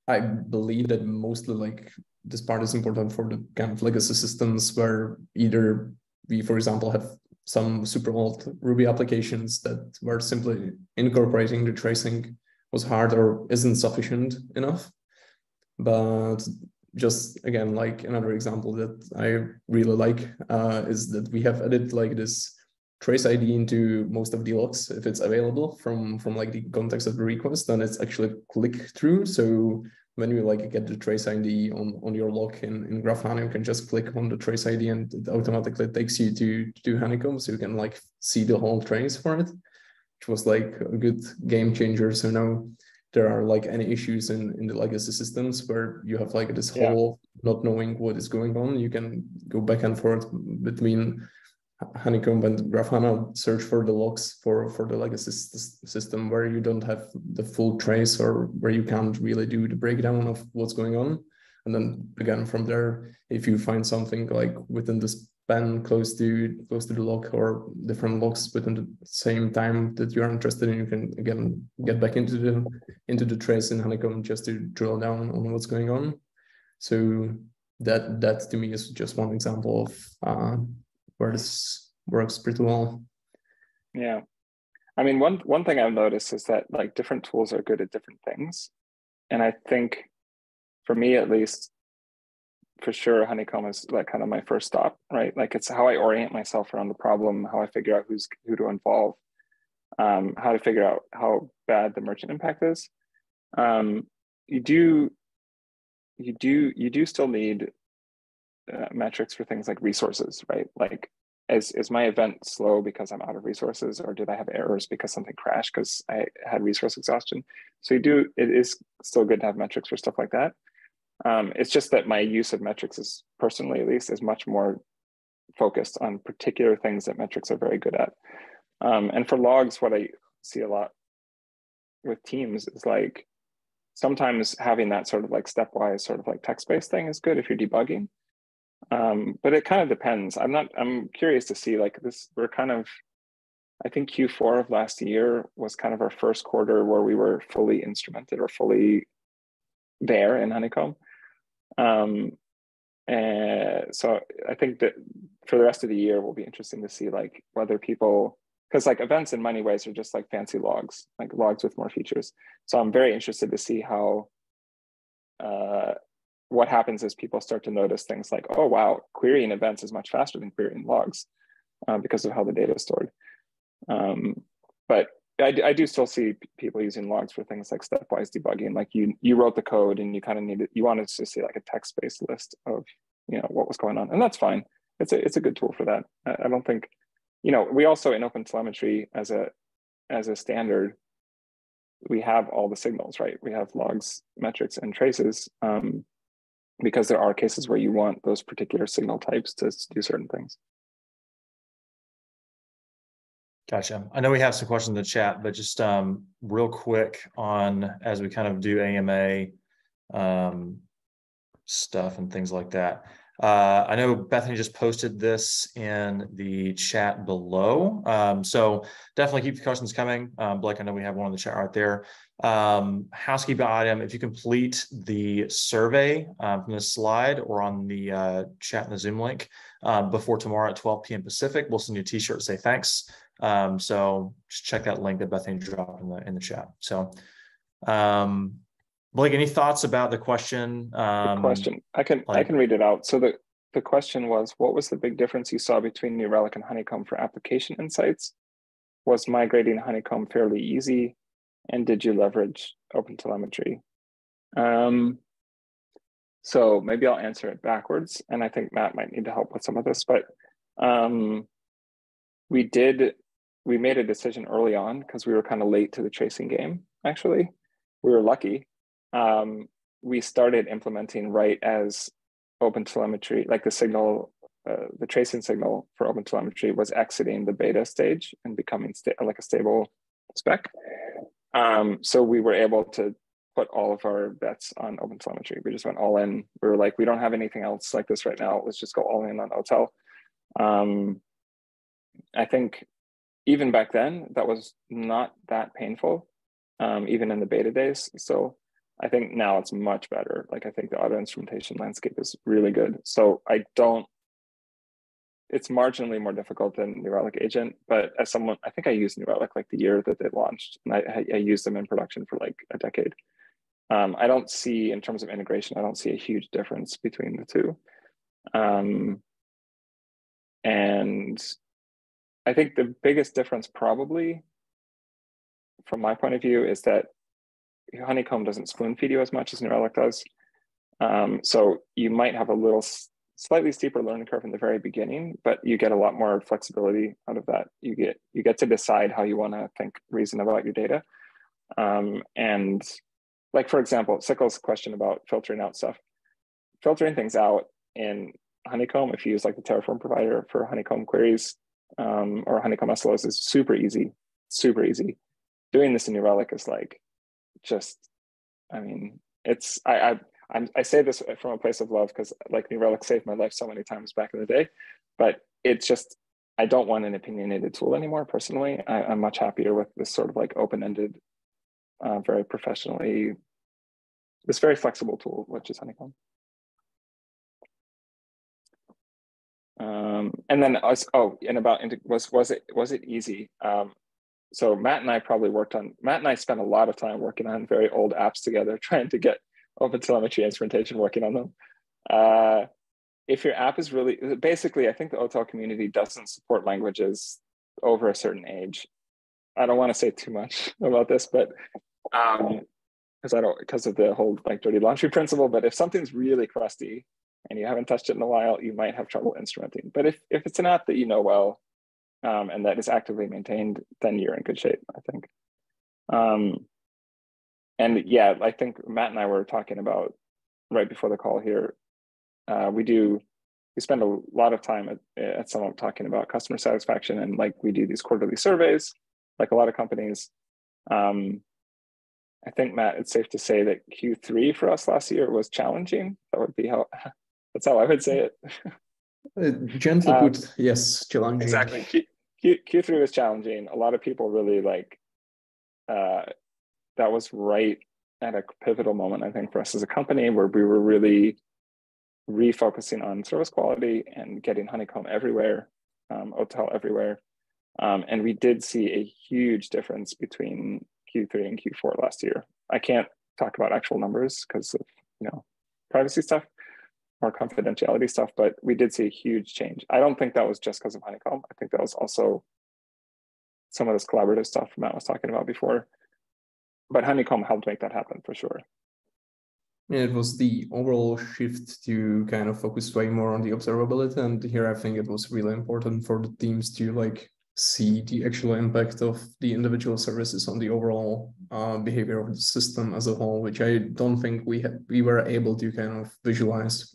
I believe that mostly like this part is important for the kind of legacy systems where either we, for example, have some super old Ruby applications that were simply incorporating the tracing was hard or isn't sufficient enough. But just again, like another example that I really like is that we have added like this trace ID into most of the logs if it's available from like the context of the request, then it's actually click through. So when you like get the trace ID on your log in Grafana, you can just click on the trace ID and it automatically takes you to Honeycomb, so you can like see the whole trace for it, which was like a good game changer. So now there are like any issues in the legacy systems where you have like this whole not knowing what is going on, you can go back and forth between Honeycomb and Grafana, search for the logs for the legacy system where you don't have the full trace or where you can't really do the breakdown of what's going on. And then again, from there, if you find something like within the span close to the log or different logs within the same time that you're interested in, you can again get back into the trace in Honeycomb just to drill down on what's going on. So that to me is just one example of where this works pretty well. Yeah. I mean, one thing I've noticed is that like different tools are good at different things. And I think for me, at least, for sure, Honeycomb is like kind of my first stop, right? Like it's how I orient myself around the problem, how I figure out who to involve, how to figure out how bad the merchant impact is. You do still need metrics for things like resources, right? Like, is my event slow because I'm out of resources, or did I have errors because something crashed because I had resource exhaustion? So it is still good to have metrics for stuff like that. It's just that my use of metrics is, personally at least, is much more focused on particular things that metrics are very good at. And for logs, what I see a lot with teams is like sometimes having that sort of like stepwise sort of like text-based thing is good if you're debugging. But it kind of depends. I'm curious to see like this, I think Q4 of last year was kind of our first quarter where we were fully instrumented or fully there in Honeycomb. And so I think that for the rest of the year, will be interesting to see like whether people, because like events in many ways are just like fancy logs, like logs with more features. So I'm very interested to see how, what happens is people start to notice things like, oh, wow, querying events is much faster than querying logs because of how the data is stored. But I do still see people using logs for things like stepwise debugging. Like you wrote the code and you kind of needed, you wanted to see like a text-based list of, you know, what was going on. And that's fine. It's a good tool for that. I don't think, you know, we also in OpenTelemetry as a standard, we have all the signals, right? We have logs, metrics, and traces. Because there are cases where you want those particular signal types to do certain things. Gotcha. I know we have some questions in the chat, but just real quick on, as we kind of do AMA stuff and things like that. I know Bethany just posted this in the chat below. So definitely keep the questions coming. Blake, I know we have one in the chat right there. Housekeeping item, if you complete the survey from this slide or on the chat and the Zoom link before tomorrow at 12 p.m. Pacific, we'll send you a t-shirt to say thanks. So just check that link that Bethany dropped in the chat. So Blake, any thoughts about the question? Good question. I can read it out. So the question was, what was the big difference you saw between New Relic and Honeycomb for application insights? Was migrating Honeycomb fairly easy? And did you leverage OpenTelemetry? So maybe I'll answer it backwards. And I think Matt might need to help with some of this, but we made a decision early on because we were kind of late to the tracing game, actually. We were lucky. We started implementing right as OpenTelemetry, like the signal, the tracing signal for OpenTelemetry was exiting the beta stage and becoming like a stable spec. So we were able to put all of our bets on OpenTelemetry. We just went all in. We were like, we don't have anything else like this right now. Let's just go all in on OTel. I think even back then, that was not that painful, even in the beta days. So I think now it's much better. Like, I think the auto instrumentation landscape is really good. So I don't, it's marginally more difficult than New Relic Agent, but as someone, I think I used New Relic like the year that they launched, and I used them in production for like a decade. I don't see, in terms of integration, I don't see a huge difference between the two. And I think the biggest difference probably, from my point of view, is that Honeycomb doesn't spoon feed you as much as New Relic does. So you might have a little slightly steeper learning curve in the very beginning, but you get a lot more flexibility out of that. You get to decide how you want to think, reason about your data. And like, for example, Sickles' question about filtering out stuff. Filtering things out in Honeycomb, if you use like the Terraform provider for Honeycomb queries or Honeycomb SLOs, is super easy, super easy. Doing this in New Relic is like, just, I mean, it's, I say this from a place of love because like New Relic saved my life so many times back in the day, but it's just, I don't want an opinionated tool anymore personally. I'm much happier with this sort of like open-ended, very professionally, this very flexible tool, which is Honeycomb. And then us, oh, and about, was it easy? So Matt and I spent a lot of time working on very old apps together, trying to get OpenTelemetry instrumentation working on them. If your app is really, basically, I think the OTel community doesn't support languages over a certain age. I don't want to say too much about this, but because of the whole like dirty laundry principle, but if something's really crusty and you haven't touched it in a while, you might have trouble instrumenting. But if it's an app that you know well, and that is actively maintained, then you're in good shape, I think. And yeah, I think Matt and I were talking about right before the call here. We spend a lot of time at SumUp talking about customer satisfaction, and like we do these quarterly surveys, like a lot of companies. I think, Matt, it's safe to say that Q3 for us last year was challenging. That's how I would say it. Gently put, yes, challenging. Exactly. Q3 was challenging. A lot of people really like, that was right at a pivotal moment, I think, for us as a company, where we were really refocusing on service quality and getting Honeycomb everywhere, OTel everywhere. And we did see a huge difference between Q3 and Q4 last year. I can't talk about actual numbers because of, you know, privacy stuff or confidentiality stuff, but we did see a huge change. I don't think that was just because of Honeycomb. I think that was also some of this collaborative stuff Matt was talking about before. But Honeycomb helped make that happen for sure. Yeah, it was the overall shift to kind of focus way more on the observability. And here I think it was really important for the teams to like see the actual impact of the individual services on the overall behavior of the system as a whole, which I don't think we were able to kind of visualize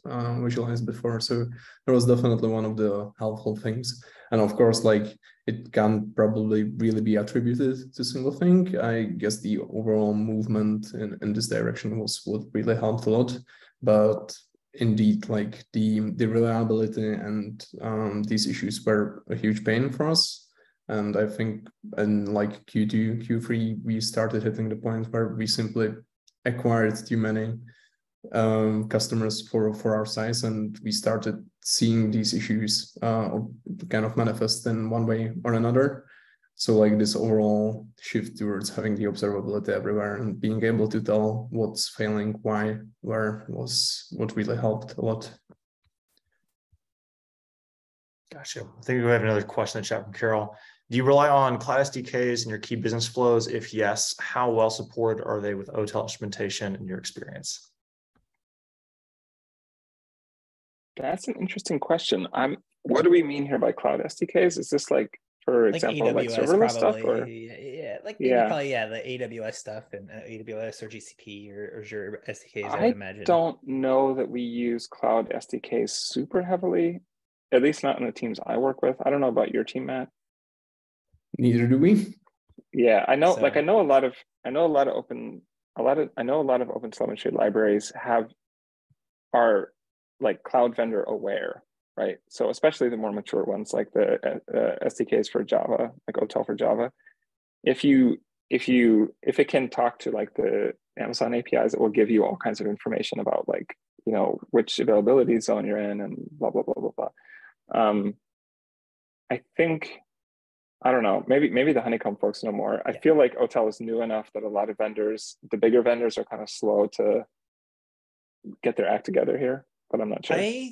before. So that was definitely one of the helpful things. And of course, like, it can't probably really be attributed to a single thing. I guess the overall movement in this direction was what really helped a lot. But indeed, like the reliability and these issues were a huge pain for us. And I think in like Q2, Q3, we started hitting the point where we simply acquired too many customers for our size, and we started seeing these issues kind of manifest in one way or another. So like this overall shift towards having the observability everywhere and being able to tell what's failing, why, where, was what really helped a lot. Gotcha. I think we have another question in the chat from Carol. Do you rely on cloud SDKs in your key business flows? If yes, how well supported are they with OTel instrumentation in your experience? That's an interesting question. What do we mean here by cloud SDKs? Is this like, for example, like serverless stuff? Or? Yeah, like probably, yeah, the AWS stuff and AWS or GCP or Azure SDKs, I would imagine. I don't know that we use cloud SDKs super heavily, at least not in the teams I work with. I don't know about your team, Matt. Neither do we. Yeah, I know. So, like, I know a lot of OpenTelemetry libraries are like cloud vendor aware, right? So especially the more mature ones, like the SDKs for Java, like OTel for Java. If it can talk to like the Amazon APIs, it will give you all kinds of information about like, you know, which availability zone you're in and blah, blah, blah, blah, blah. I think, I don't know, maybe the Honeycomb folks know more. I feel like OTel is new enough that a lot of vendors, the bigger vendors, are kind of slow to get their act together here, but I'm not sure. I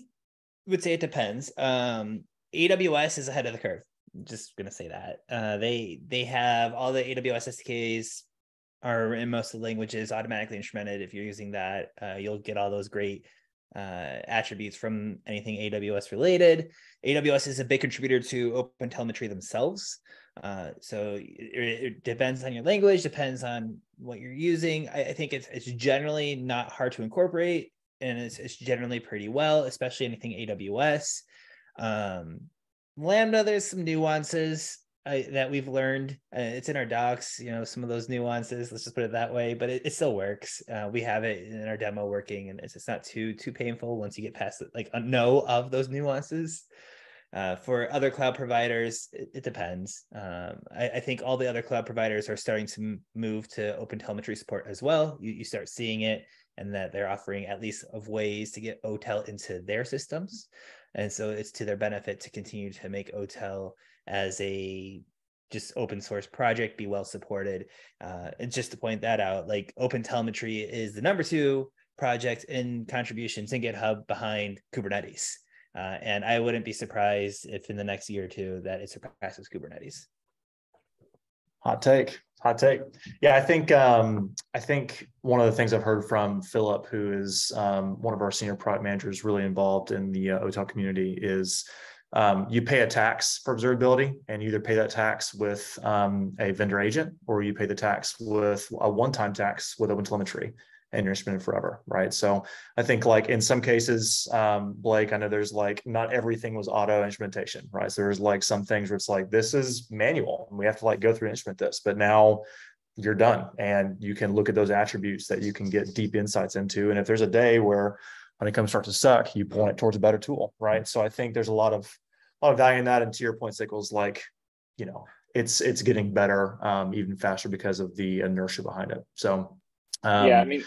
would say it depends. AWS is ahead of the curve. I'm just going to say that. They have all the AWS SDKs are in most of the languages automatically instrumented. If you're using that, you'll get all those great attributes from anything AWS related. AWS is a big contributor to OpenTelemetry themselves. So it depends on your language, depends on what you're using. I think it's generally not hard to incorporate, and it's generally pretty well, especially anything AWS. Lambda, there's some nuances that we've learned. It's in our docs, you know, some of those nuances, let's just put it that way, but it still works. We have it in our demo working, and it's not too painful once you get past it, like know of those nuances. For other cloud providers, it depends. I think all the other cloud providers are starting to move to OpenTelemetry support as well. You start seeing it, and that they're offering at least of ways to get OTel into their systems. And so it's to their benefit to continue to make OTel as a just open source project, be well supported. And just to point that out, like OpenTelemetry is the #2 project in contributions in GitHub behind Kubernetes. And I wouldn't be surprised if in the next year or two that it surpasses Kubernetes. Hot take. Yeah, I think one of the things I've heard from Philip, who is one of our senior product managers really involved in the OTel community, is you pay a tax for observability, and you either pay that tax with a vendor agent, or you pay the tax with a one-time tax with OpenTelemetry, and you're instrumented forever, right? So I think, like, in some cases, Blake, I know there's like not everything was auto instrumentation, right? So there's like some things where it's like, this is manual, and we have to like go through and instrument this, but now you're done, and you can look at those attributes that you can get deep insights into. And if there's a day where Honeycomb starts to suck, you point it towards a better tool, right? So I think there's a lot of value in that. And to your point, Sickles, like, you know, it's getting better even faster because of the inertia behind it. So yeah, I mean,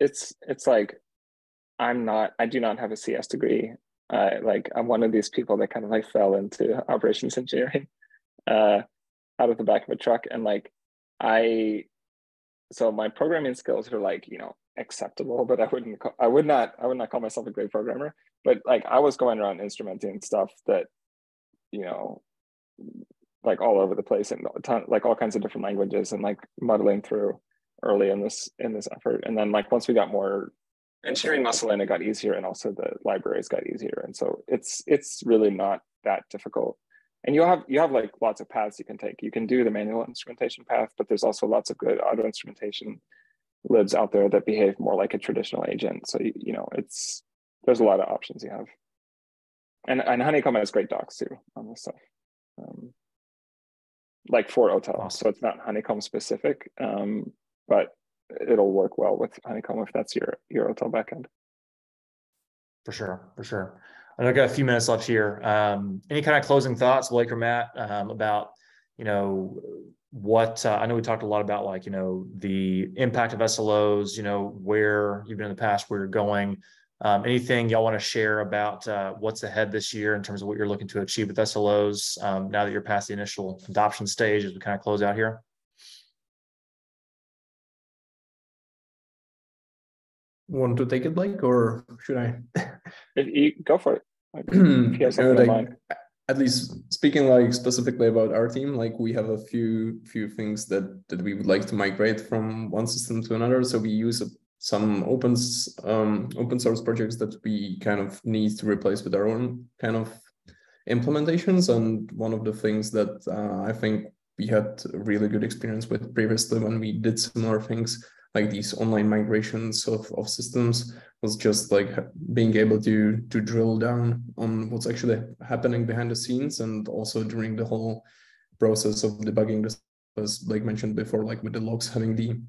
it's like, I do not have a CS degree. Like, I'm one of these people that kind of like fell into operations engineering out of the back of a truck. And like, so my programming skills are like, you know, acceptable, but I would not call myself a great programmer. But like, I was going around instrumenting stuff that, you know, like all over the place, and like all kinds of different languages, and like muddling through early in this effort. And then like, once we got more engineering muscle in, it got easier, and also the libraries got easier. And so it's really not that difficult. And you have like lots of paths you can take. You can do the manual instrumentation path, but there's also lots of good auto instrumentation libs out there that behave more like a traditional agent. So, you know, there's a lot of options you have. And Honeycomb has great docs too on this stuff. Like for OTel. Awesome. So it's not Honeycomb specific, but it'll work well with Honeycomb if that's your OTel backend. For sure. I've got a few minutes left here. Any kind of closing thoughts, Blake or Matt, about, you know, what I know we talked a lot about, like, you know, the impact of SLOs, you know, where you've been in the past, where you're going. Anything y'all want to share about what's ahead this year in terms of what you're looking to achieve with SLOs now that you're past the initial adoption stage as we kind of close out here? Want to take it, Blake, or should I? Go for it. At least speaking like specifically about our team, like we have a few things that we would like to migrate from one system to another. So we use some open source projects that we kind of need to replace with our own kind of implementations. And one of the things that I think we had a really good experience with previously when we did similar things, like these online migrations of systems, was just like being able to drill down on what's actually happening behind the scenes, and also during the whole process of debugging the as Blake mentioned before, like with the logs, having the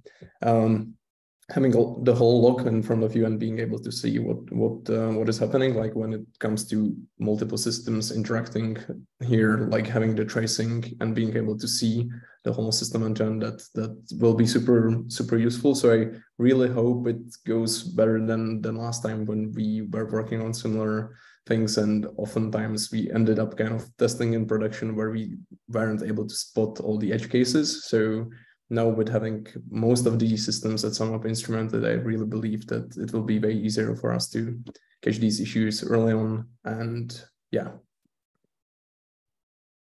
having the whole log in front of you and being able to see what is happening. Like when it comes to multiple systems interacting here, like having the tracing and being able to see the whole system end to end, that will be super useful. So I really hope it goes better than last time when we were working on similar things, and oftentimes we ended up kind of testing in production where we weren't able to spot all the edge cases. So now with having most of the systems at SumUp instrumented, I really believe that it will be way easier for us to catch these issues early on. And yeah.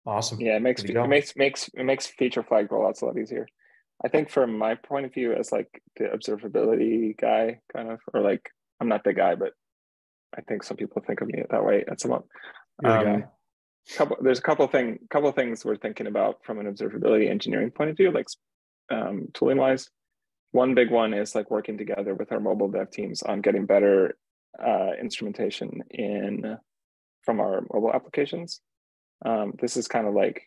Awesome. Yeah, it makes feature flag rollouts a lot easier. I think from my point of view as like the observability guy kind of, or like, I'm not the guy, but I think some people think of me that way at SumUp. There's a couple of things we're thinking about from an observability engineering point of view, like tooling wise. One big one is like working together with our mobile dev teams on getting better instrumentation from our mobile applications. This is kind of like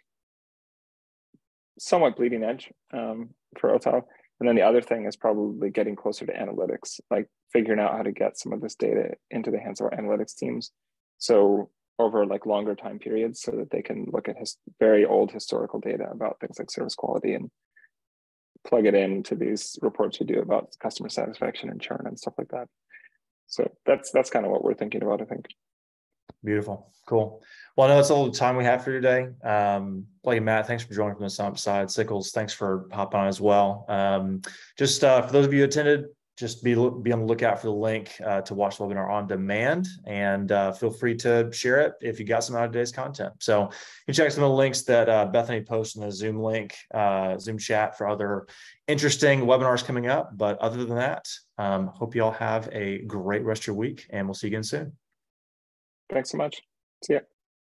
somewhat bleeding edge for OTel. And then the other thing is probably getting closer to analytics, like figuring out how to get some of this data into the hands of our analytics teams. So over like longer time periods, so that they can look at very old historical data about things like service quality and plug it into these reports we do about customer satisfaction and churn and stuff like that. So that's kind of what we're thinking about, I think. Beautiful. Cool. Well, I know that's all the time we have for today. Blake and Matt, thanks for joining from the SumUp side. Sickles, thanks for hopping on as well. For those of you who attended, just be on the lookout for the link to watch the webinar on demand, and feel free to share it if you got some out of today's content. So you check some of the links that Bethany posted in the Zoom link, Zoom chat for other interesting webinars coming up. But other than that, hope you all have a great rest of your week, and we'll see you again soon. Thanks so much. See ya.